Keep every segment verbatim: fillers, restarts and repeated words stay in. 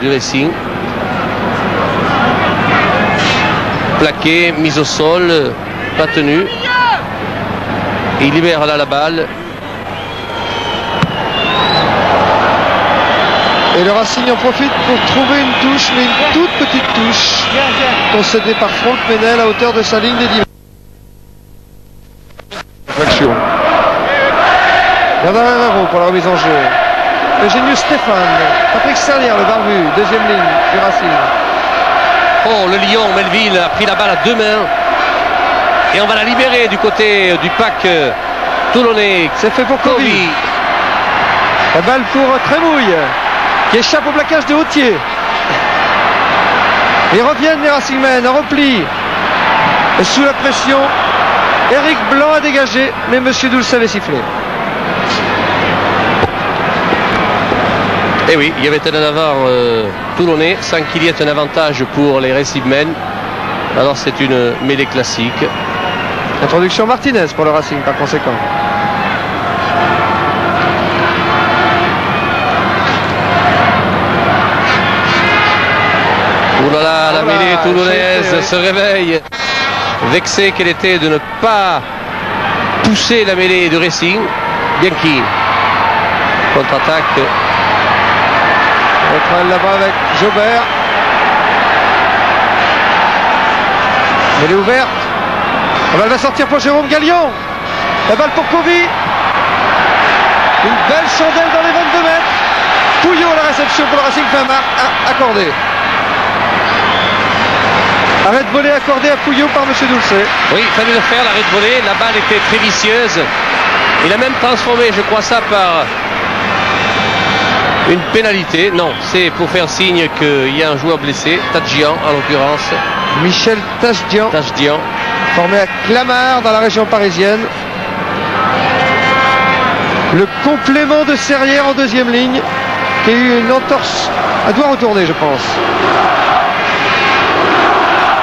Du Racing. Plaqué, mise au sol, pas tenu. Il libère là la balle. Et le Racing en profite pour trouver une touche, mais une toute petite touche, concédée par Franck Mesnel à hauteur de sa ligne des dix. Bernard Herrero pour la remise en jeu. Eugenio Stefan, Patrick Serrière, le barbu, deuxième ligne du Racing. Oh, le Lion Melville a pris la balle à deux mains. Et on va la libérer du côté du pack toulonnais. C'est fait pour Kovic. La balle pour Trémouille, qui échappe au plaquage de Hautier. Ils reviennent les Racingmen, en repli. Et sous la pression, Eric Blanc a dégagé, mais Monsieur Doulcet avait sifflé. Et oui, il y avait un avant euh, toulonnais sans qu'il y ait un avantage pour les Racingmen. Alors c'est une mêlée classique. Introduction Martinez pour le Racing par conséquent. Ouh là là, la mêlée toulonnaise se réveille. Vexée qu'elle était de ne pas pousser la mêlée de Racing. Bianchi. Contre-attaque. Retrail là-bas avec Jaubert. Elle est ouverte. La balle va sortir pour Jérôme Gallion. La balle pour Kovic. Une belle chandelle dans les vingt-deux mètres. Pouyau à la réception pour le Racing Clamart. Accordé. Arrêt de volée accordé à Pouyau par M. Doulcet. Oui, il fallait le faire, l'arrêt de volée. La balle était très vicieuse. Il a même transformé, je crois, ça par une pénalité. Non, c'est pour faire signe qu'il y a un joueur blessé, Tachdjian en l'occurrence. Michel Tachdjian, Tachdjian, formé à Clamart dans la région parisienne. Le complément de Serrière en deuxième ligne, qui a eu une entorse. Elle doit retourner, je pense.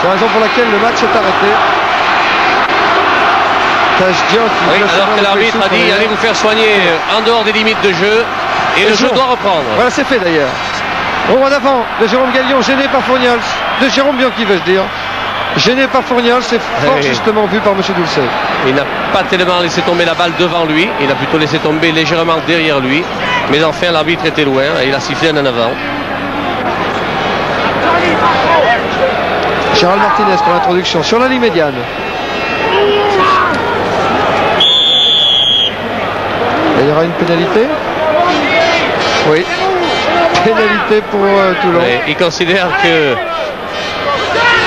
C'est la raison pour laquelle le match est arrêté. Tachdjian, oui, alors que l'arbitre a dit allez vous faire soigner en dehors des limites de jeu. Et, et le jeu doit reprendre. Voilà, c'est fait d'ailleurs. Au rond d'avant de Jérôme Gallion, gêné par Fourniols. De Jérôme Bianchi, veux-je dire. Gêné par Fourniols, c'est fort oui. Justement vu par M. Doulcet. Il n'a pas tellement laissé tomber la balle devant lui. Il a plutôt laissé tomber légèrement derrière lui. Mais enfin, l'arbitre était loin et il a sifflé en avant. Gérald Martinez pour l'introduction sur la ligne médiane. Et il y aura une pénalité. Oui, pénalité pour euh, Toulon. Et il considère que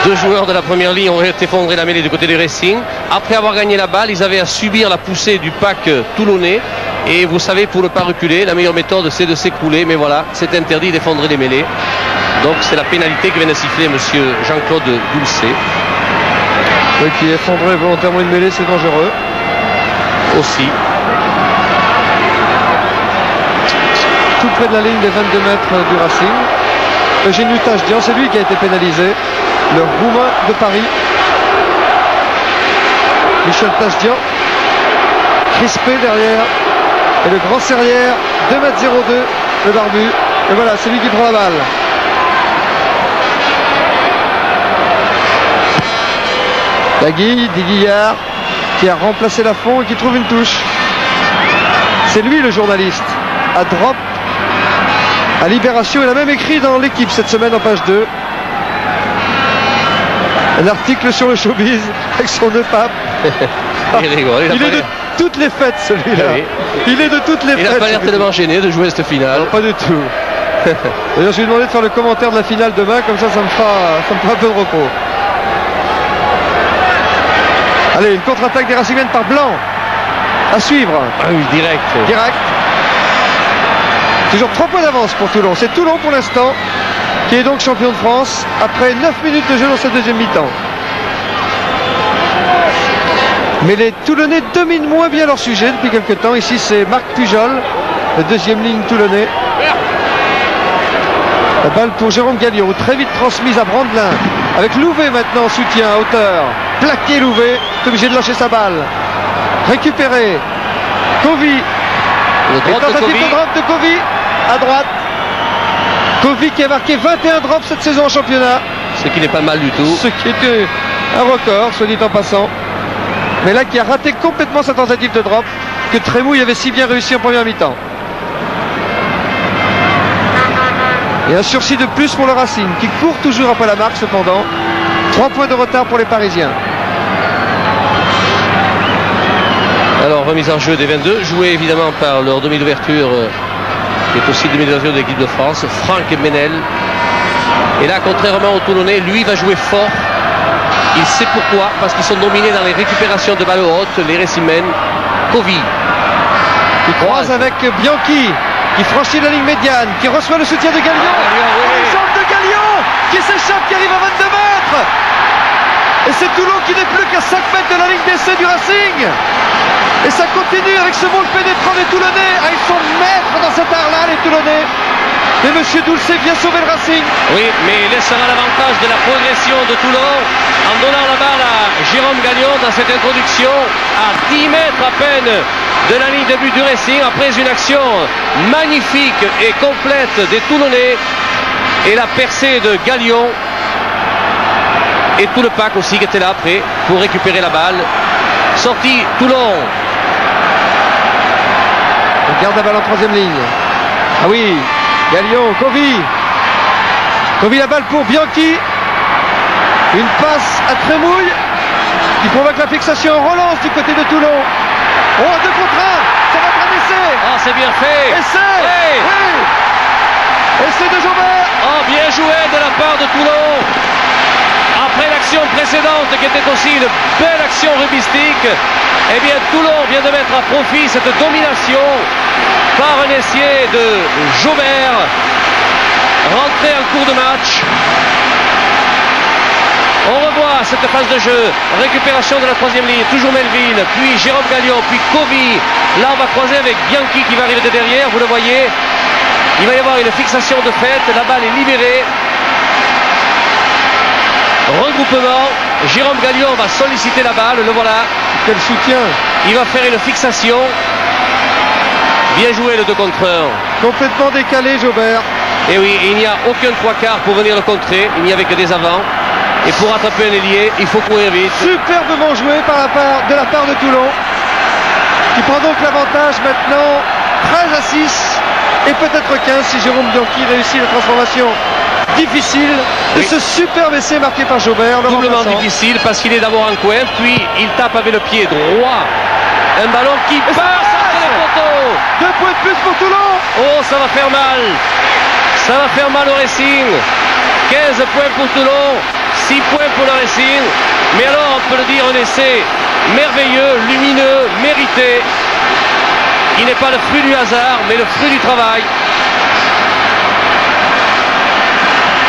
deux joueurs de la première ligne ont effondré la mêlée du côté du Racing. Après avoir gagné la balle, ils avaient à subir la poussée du pack toulonnais. Et vous savez, pour ne pas reculer, la meilleure méthode, c'est de s'écrouler. Mais voilà, c'est interdit d'effondrer les mêlées. Donc c'est la pénalité que vient de siffler M. Jean-Claude Doulcet. Oui, qui effondrait volontairement une mêlée, c'est dangereux. Aussi. Tout près de la ligne des vingt-deux mètres du Racing. Eugenio Tachdjian, c'est lui qui a été pénalisé. Le Roumain de Paris. Michel Tachdjian, crispé derrière. Et le grand Serrière, deux mètres zéro deux, le barbu. Et voilà, c'est lui qui prend la balle. La guille, Didier Guillard, qui a remplacé Lafond et qui trouve une touche. C'est lui le journaliste. À drop. À Libération, il a même écrit dans l'équipe cette semaine en page deux un article sur le showbiz avec son nœud pape. Il rigole, il, il est de toutes les fêtes celui-là. Oui. Il est de toutes les il fêtes. Il n'a pas l'air tellement gêné de jouer cette finale. Non, pas du tout. D'ailleurs, je lui ai demandé de faire le commentaire de la finale demain, comme ça, ça me fera, ça me fera un peu de repos. Allez, une contre-attaque des Racingmen par Blanc. À suivre. Ah oui, direct. Direct. Toujours trois points d'avance pour Toulon. C'est Toulon pour l'instant qui est donc champion de France après neuf minutes de jeu dans cette deuxième mi-temps. Mais les Toulonnais dominent moins bien leur sujet depuis quelques temps. Ici c'est Marc Pujol, le deuxième ligne toulonnais. La balle pour Jérôme Gallion, très vite transmise à Brandelin. Avec Louvet maintenant en soutien à hauteur. Plaqué Louvet, est obligé de lâcher sa balle. Récupéré. Kovic. Le droit de Kovic. À droite, Kovic qui a marqué vingt et un drops cette saison en championnat. Ce qui n'est pas mal du tout. Ce qui était un record, soit dit en passant. Mais là qui a raté complètement sa tentative de drop que Trémouille avait si bien réussi en première mi-temps. Et un sursis de plus pour le Racing qui court toujours après la marque cependant. Trois points de retard pour les Parisiens. Alors remise en jeu des vingt-deux, jouée évidemment par leur demi d'ouverture euh, qui est aussi demi d'ouverture de l'équipe de France, Franck Mesnel. Et là contrairement au Toulonnais, lui va jouer fort. Il sait pourquoi, parce qu'ils sont dominés dans les récupérations de balles hautes, les Récimènes. Kovi qui croise avec Bianchi, qui franchit la ligne médiane, qui reçoit le soutien de Gallion. Les jambes de Gallion, qui s'échappe, qui arrive à vingt-deux mètres. Et c'est Toulon qui n'est plus qu'à cinq mètres de la ligne d'essai du Racing. Et ça continue avec ce vol pénétrant des Toulonnais. Ah, ils sont maîtres dans cet art-là, les Toulonnais. Mais Monsieur Doulcet vient sauver le Racing. Oui, mais il laissera l'avantage de la progression de Toulon en donnant la balle à Jérôme Gallion dans cette introduction à dix mètres à peine de la ligne de but du Racing après une action magnifique et complète des Toulonnais et la percée de Gallion et tout le pack aussi qui était là après pour récupérer la balle. Sortie Toulon. On garde la balle en troisième ligne. Ah oui, Gallion, Kovi. Kovi la balle pour Bianchi. Une passe à Trémouille qui provoque la fixation en relance du côté de Toulon. Oh, deux contre un, ça va être un essai. Ah, c'est bien fait. Essai, hey. Oui. Essai de Jaubert. Oh, bien joué de la part de Toulon. Après l'action précédente qui était aussi une belle action rubistique, eh bien Toulon vient de mettre à profit cette domination par un essai de Jaubert, rentré en cours de match. On revoit cette phase de jeu, récupération de la troisième ligne, toujours Melville, puis Jérôme Gallion, puis Kovi. Là on va croiser avec Bianchi qui va arriver de derrière, vous le voyez. Il va y avoir une fixation de fait, la balle est libérée. Regroupement, Jérôme Gallion va solliciter la balle, le voilà. Quel soutien. Il va faire une fixation. Bien joué le deux contre un. Complètement décalé Jaubert. Et oui, il n'y a aucun trois quarts pour venir le contrer, il n'y avait que des avants. Et pour attraper un ailier, il faut courir vite. Superbement joué par la part, de la part de Toulon. Qui prend donc l'avantage maintenant treize à six et peut-être quinze si Jérôme Bianchi réussit la transformation difficile de oui. Ce superbe essai marqué par Jaubert. Doublement difficile parce qu'il est d'abord en coin, puis il tape avec le pied droit. Un ballon qui et passe entre les poteaux. Deux points de plus pour Toulon. Oh, ça va faire mal. Ça va faire mal au Racing. quinze points pour Toulon. six points pour le Racing, mais alors on peut le dire, un essai merveilleux, lumineux, mérité, qui n'est pas le fruit du hasard, mais le fruit du travail.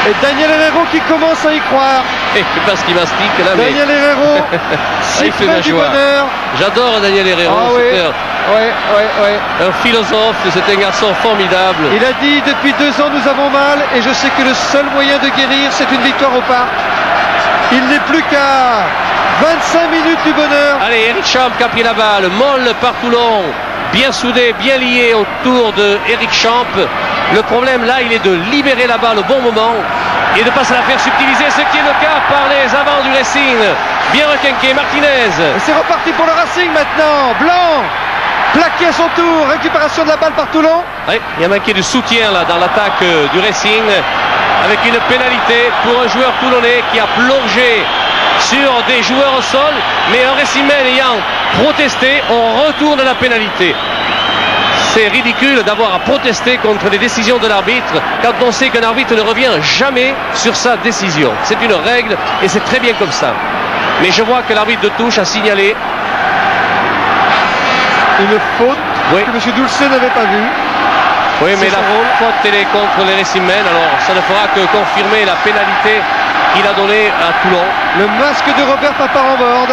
Et Daniel Herrero qui commence à y croire. Et parce qu'il mastique là. Daniel mais... Herrero, si près du bonheur. J'adore Daniel Herrero. Ah, oui. Un... Ouais, ouais, ouais. Un philosophe, c'est un garçon formidable. Il a dit depuis deux ans nous avons mal et je sais que le seul moyen de guérir c'est une victoire au parc. Il n'est plus qu'à vingt-cinq minutes du bonheur. Allez, Eric Champ qui a pris la balle, molle par Toulon, bien soudé, bien lié autour de Eric Champ. Le problème là, il est de libérer la balle au bon moment et de ne pas se la faire subtiliser, ce qui est le cas par les avants du Racing. Bien requinqué, Martinez. Et c'est reparti pour le Racing maintenant. Blanc, plaqué à son tour, récupération de la balle par Toulon. Oui, il a manqué du soutien là dans l'attaque euh, du Racing avec une pénalité pour un joueur toulonnais qui a plongé sur des joueurs au sol, mais un Racingman ayant protesté, on retourne la pénalité. C'est ridicule d'avoir à protester contre les décisions de l'arbitre quand on sait qu'un arbitre ne revient jamais sur sa décision. C'est une règle et c'est très bien comme ça. Mais je vois que l'arbitre de touche a signalé une faute oui. Que M. Doulcet n'avait pas vue. Oui, mais la faute elle est contre les Racingmen. Alors ça ne fera que confirmer la pénalité qu'il a donnée à Toulon. Le masque de Robert Paparambord.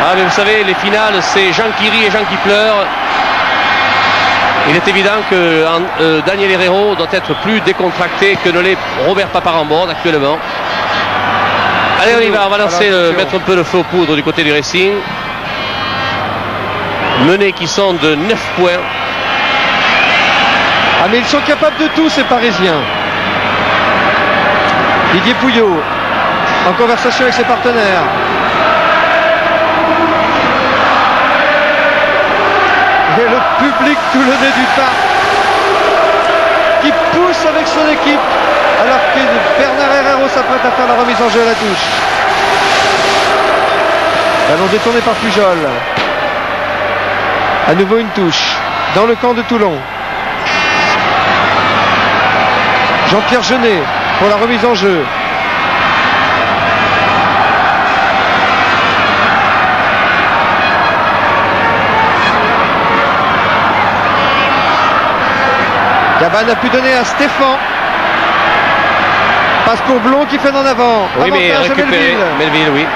Ah, mais vous savez, les finales, c'est Jean qui rit et Jean qui pleure. Il est évident que euh, Daniel Herrero doit être plus décontracté que ne l'est Robert Paparambord actuellement. Allez, on y va, on va lancer, le, mettre un peu le feu aux poudres du côté du Racing. Menés qui sont de neuf points. Ah mais ils sont capables de tout ces Parisiens. Didier Pouyau en conversation avec ses partenaires. Et le public toulonnais du parc qui pousse avec son équipe alors que Bernard Herrero s'apprête à faire la remise en jeu à la touche. Ballon détourné par Pujol. À nouveau une touche dans le camp de Toulon. Jean-Pierre Genet pour la remise en jeu. Cabane a pu donner à Stefan. Passe pour Blond qui fait en avant. Oui, mais récupéré. Melville, oui.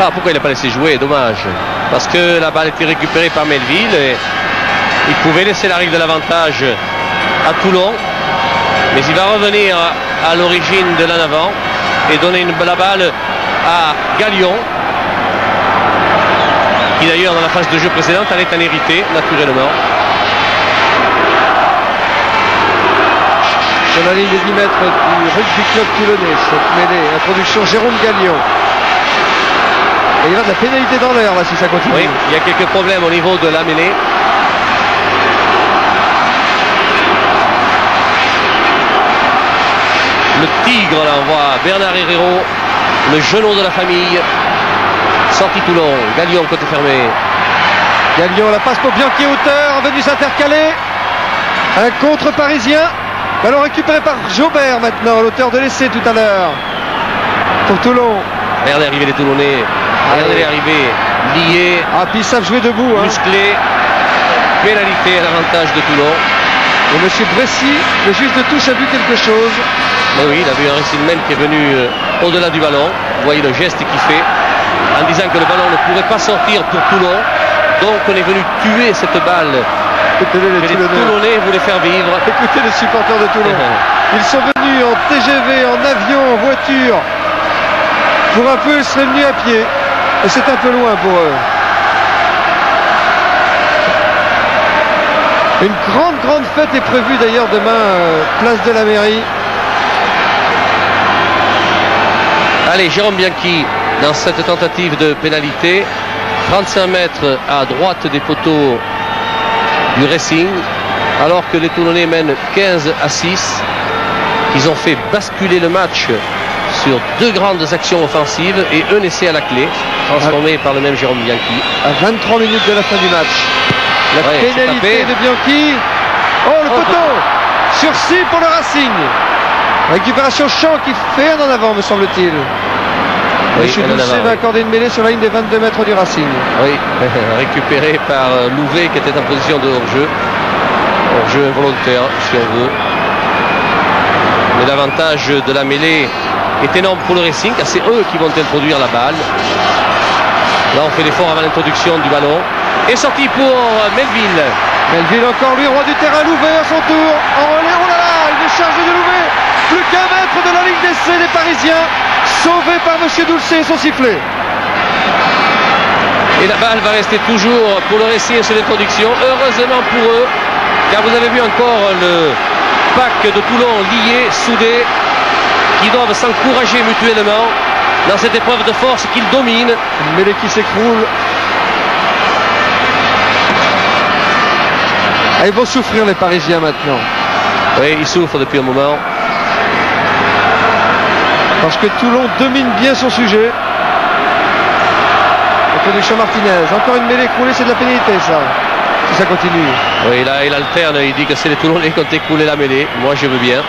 Ah, pourquoi il n'a pas laissé jouer? Dommage. Parce que la balle a été récupérée par Melville. Et il pouvait laisser la règle de l'avantage à Toulon. Mais il va revenir à l'origine de l'en avant et donner une, la balle à Gallion. Qui d'ailleurs, dans la phase de jeu précédente, allait en hériter naturellement. Sur la ligne des dix mètres du rugby club toulonnais, cette mêlée, introduction Jérôme Gallion. Et il y aura de la pénalité dans l'air là si ça continue. Oui, il y a quelques problèmes au niveau de la mêlée. Le tigre là, on voit Bernard Herrero, le genou de la famille. Sorti Toulon, Gallion côté fermé. Gallion, la passe pour Bianchi hauteur, venu s'intercaler. Un contre parisien. Ballon récupéré par Jaubert maintenant, l'auteur de l'essai tout à l'heure. Pour Toulon. Regardez arriver les Toulonnais. Regardez les arrivées. Liés. Ah, puis ils savent jouer debout. Musclés. Hein. Pénalité à l'avantage de Toulon. Et monsieur Bressy, le juge de touche, a vu quelque chose. Mais oui, il a vu un récit de même qui est venu euh, au-delà du ballon. Vous voyez le geste qu'il fait en disant que le ballon ne pourrait pas sortir pour Toulon. Donc on est venu tuer cette balle. Écoutez les, les Toulonnais voulaient faire vivre. Écoutez les supporters de Toulon. Ils sont venus en T G V, en avion, en voiture. Pour un peu, ils seraient venus à pied. Et c'est un peu loin pour eux. Une grande, grande fête est prévue d'ailleurs demain, euh, place de la mairie. Allez, Jérôme Bianchi dans cette tentative de pénalité. trente-cinq mètres à droite des poteaux du Racing, alors que les Toulonnais mènent quinze à six. Ils ont fait basculer le match sur deux grandes actions offensives et un essai à la clé, transformé par le même Jérôme Bianchi. À vingt-trois minutes de la fin du match, la ouais, pénalité de Bianchi. Oh, le oh, poteau oh. Sursis pour le Racing. Récupération Champ qui fait un en avant, me semble-t-il. Oui, Monsieur Doulcet va accorder une mêlée sur la ligne des vingt-deux mètres du Racing. Oui, récupéré par Louvet qui était en position de hors-jeu. Hors-jeu involontaire, si on veut. Mais l'avantage de la mêlée est énorme pour le Racing, car c'est eux qui vont introduire la balle. Là, on fait l'effort avant l'introduction du ballon. Et sorti pour Melville. Melville encore, lui, roi du terrain. Louvet à son tour. En relais, oh là là, il est chargé de Louvet. Plus qu'un mètre de la ligne d'essai des Parisiens. Sauvé par monsieur Doulcet et son sifflet. Et la balle va rester toujours pour le Racing et ses introductions. Heureusement pour eux, car vous avez vu encore le pack de Toulon lié, soudé, qui doivent s'encourager mutuellement dans cette épreuve de force qu'ils dominent. Une mêlée qui s'écroule. Ah, ils vont souffrir les Parisiens maintenant. Oui, ils souffrent depuis un moment. Parce que Toulon domine bien son sujet. La production Martinez. Encore une mêlée écroulée, c'est de la pénalité ça. Si ça continue. Oui, là il alterne, il dit que c'est les Toulonnais qui ont écroulé la mêlée. Moi je veux bien.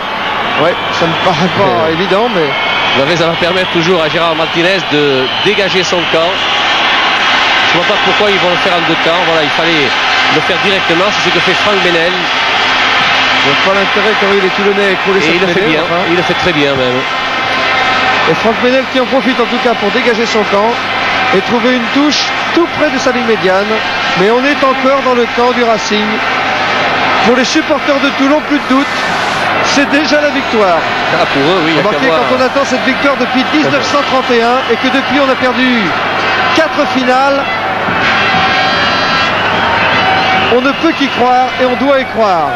Oui, ça me paraît pas mais... évident, mais. Non, mais ça va permettre toujours à Gérard Martinez de dégager son camp. Je ne vois pas pourquoi ils vont le faire en deux temps. Voilà, il fallait le faire directement. C'est ce que fait Franck Mesnel. Je ne vois pas l'intérêt quand il est Toulonnais écrouler cette mêlée. Il le fait bien, enfin. Il le fait très bien même. Et Franck Mesnel qui en profite en tout cas pour dégager son camp et trouver une touche tout près de sa ligne médiane. Mais on est encore dans le camp du Racing. Pour les supporters de Toulon, plus de doute, c'est déjà la victoire. Ah, pour eux, oui. Remarquez, quand on attend cette victoire depuis mille neuf cent trente et un et que depuis on a perdu quatre finales, on ne peut qu'y croire et on doit y croire.